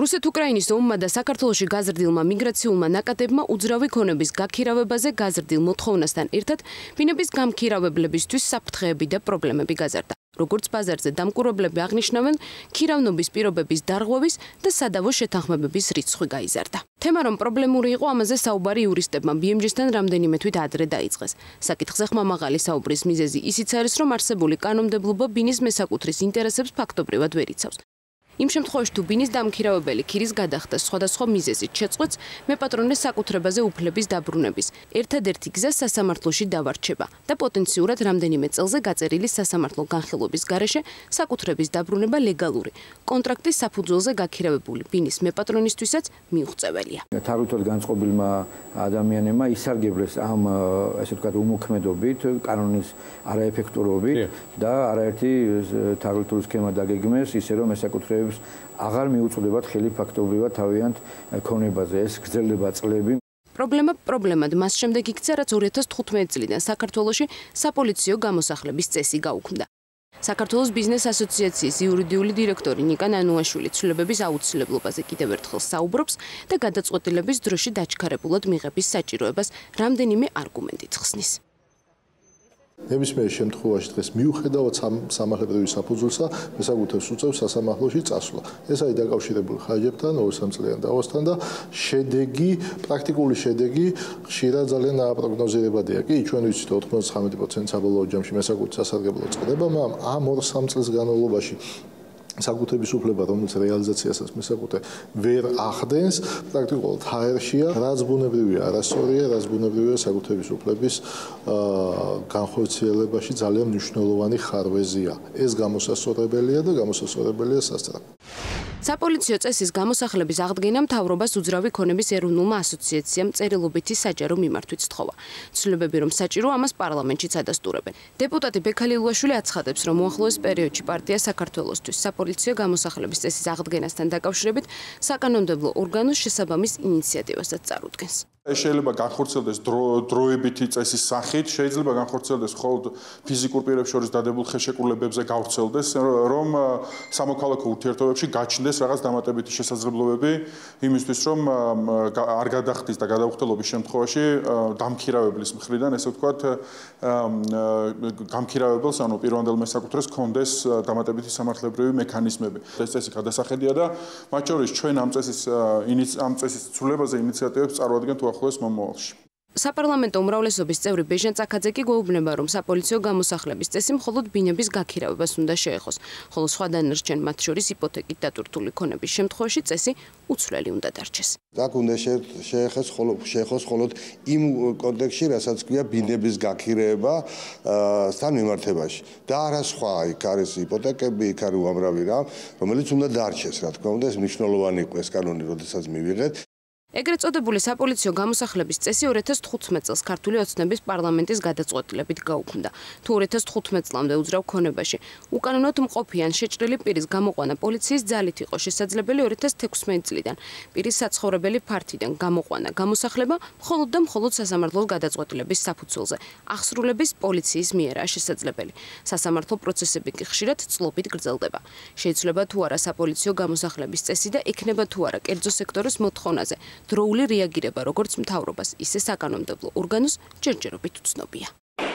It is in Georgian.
რუსეთ-უკრაინის ომმა და საქართველოში გაზრდილმა მიგრაციულმა ნაკადებმა უძრავი ქონების გაქირავებაზე გაზრდილ მოთხოვნასთან ერთად ბინების გამქირავებლებისთვის საფრთხეები და პრობლემები გაზარდა. როგორც ბაზარზე დამკვირვებლები აღნიშნავენ, ქირავნობის პირობების დარღვევის და სადავო შეთანხმებების რიცხვი გაიზარდა. თემა რომ პრობლემური იყო, ამაზე საუბარი იურისტებმა BMG-სთან რამდენიმე თვით ადრე დაიწყეს. საკითხზე ხმამაღალი საუბრის მიზეზი ისიც არის, რომ არსებული კანონმდებლობა ბინის მესაკუთრის ინტერესებს ფაქტობრივად ვერ იცავს. Იმ შემთხვევაში თუ ბინის დამქირავებელი ქირის გადახდა სხვადასხვა მიზეზით შეწყვეტს, მეპატრონეს საკუთრებაზე უფლების დაბრუნების ერთადერთი გზა სასამართლოში დავარჩება და პოტენციურად რამდენიმე წელზე გაწერილი სასამართლო განხილვების გარეშე საკუთრების დაბრუნება ლეგალური, კონტრაქტის საფუძველზე გაქირავებული ბინის მეპატრონისთვისაც მიუღწეველია. თარგმნელად განწყობილმა ადამიანებმა ისარგებლეს ამ ესე ვთქვათ უმოქმედობით, კანონის არაეფექტურობით და არაერთი თარგმნელური სქემა დაგეგმეს, ისე რომ მესაკუთრე აღარ მიუწვდებათ ხელი ფაქტობრივად თავიანთ ქონებაზე ეს გრძელდება წლები. პრობლემად მას შემდეგ იქცა, რაც 2015 წლიდან საქართველოში საპოლიციო გამოსახლების წესი გაუქმდა. საქართველოს ბიზნეს ასოციაციის იურიდიული დირექტორი ნიკა ნანუაშვილი ცვლილებების აუცილებლობაზე კიდევ ერთხელ საუბრობს და გადაწყვეტილების დროში დაჩქარებულად მიღების საჭიროებას რამდენიმე არგუმენტით ხსნის. Nevysme შემთხვევაში დღეს მიუხედავად სამართლებრივი საფუძვლისა, მესაკუთრეს უწევს სასამართლოში წასვლა. ეს არის დაკავშირებული ხარჯებთან, 2-3 წლიან დავასთან და შედეგი, პრაქტიკული შედეგი ხშირად ძალიან აპროგნოზირებადია. კი, ჩვენ ვიცით 99% საბოლოო ჯამში მესაკუთრეს სასარგებლო წდება, მაგრამ ამ 2-3 წლის განმავლობაში საკუთრების უფლება, რომელიც რეალიზაციასაც მესაკუთრე ვერ ახდენს, პრაქტიკულად ჰაერშია, რაც ბუნებრივია, არასწორია, რაც ბუნებრივია საკუთრების უფლების განხორციელებაში ძალიან მნიშვნელოვანი ხარვეზია. ეს გამოსასწორებელია და გამოსასწორებელია სასწრაფო. საპოლიციო წესის გამოსახლების აღდგენა მთავრობას უძრავი ქონების ეროვნულმა ასოციაციამ წერილობითი საჯარო მიმართვით სთხოვა. ცვლილებები რომ საჭირო, ამას პარლამენტშიც ადასტურებენ. დეპუტატი ბექალიულაშვილი აცხადებს, რომ უახლოეს პერიოდში პარტია საქართველოსთვის საპოლიციო გამოსახლების წესის აღდგენასთან დაკავშირებით საკანონმდებლო ორგანოს შესაბამის ინიციატივასაც წარუდგენს. შეიძლება განხორციელდეს დროებითი წესის სახით, შეიძლება განხორციელდეს მხოლოდ ფიზიკურ პირებს შორის დადებულ ხელშეკრულებებზე გავრცელდეს, რომ სამოქალაქო ურთიერთობებში გაჩნდეს რაღაც დამატებითი შესაძლებლობები იმისთვის, რომ არ გადახდის და გადაუხდელობის შემთხვევაში დამქირავებლის მხრიდან, ესე ვთქვათ, გამქირავებელს, ანუ პირვანდელ მესაკუთრეს ჰქონდეს დამატებითი სამართლებრივი მექანიზმები. ეს წესი გადასახედია და მათ შორის ჩვენ ამ წესის ცვლილებაზე ინიციატივებს წარვადგენთ ახალს მომავალში. საპარლამენტო უმრავლესობის წევრი ბეჟან წაქაძე კი გვეუბნება, რომ საპოლიციო გამოსახლების წესი მხოლოდ ბინების გაქირავებას უნდა შეეხოს, ხოლო სხვა დანარჩენ მათ შორის იპოთეკით დატვირთული ქონების შემთხვევაში წესი უცვლელი უნდა დარჩეს. აქ უნდა შეეხოს მხოლოდ იმ კონტექსში, რასაც გვია ბინების გაქირავება სთან მიმართებაში. და არა სხვა, იქ არის იპოთეკები, იქ არის უამრავი რამ, რომელიც უნდა დარჩეს, რა თქმა უნდა, ეს მნიშვნელოვანი იყო ეს კანონი, როდესაც მივიღეთ. ეგრეთ წოდებული საპოლიციო გამოსახლების წესი 2015 წელს ქართული ოცნების პარლამენტის გადაწყვეტილებით გაუქმდა. თუ 2015 წლამდე უძრავ ქონებაში უკანონოდ მყოფი ან შეჭრილი პირის გამოყვანა პოლიციის ძალით იყო შესაძლებელი 2016 წლიდან, პირის საცხოვრებელი ფართიდან გამოყვანა გამოსახლება მხოლოდ და მხოლოდ სასამართლოს გადაწყვეტილების საფუძველზე, აღსრულების პოლიციის მიერაა შესაძლებელი. სასამართლო პროცესები კი ხშირად წლობით გრძელდება. შეიძლება თუ არა საპოლიციო გამოსახლების წესი და ექნება თუ არა კერძო სექტორის მოთხოვნაზე დროული რეაგირება როგორც მთავრობას, ისე საკანონმდებლო ორგანოს ჯერჯერობით უცნობია.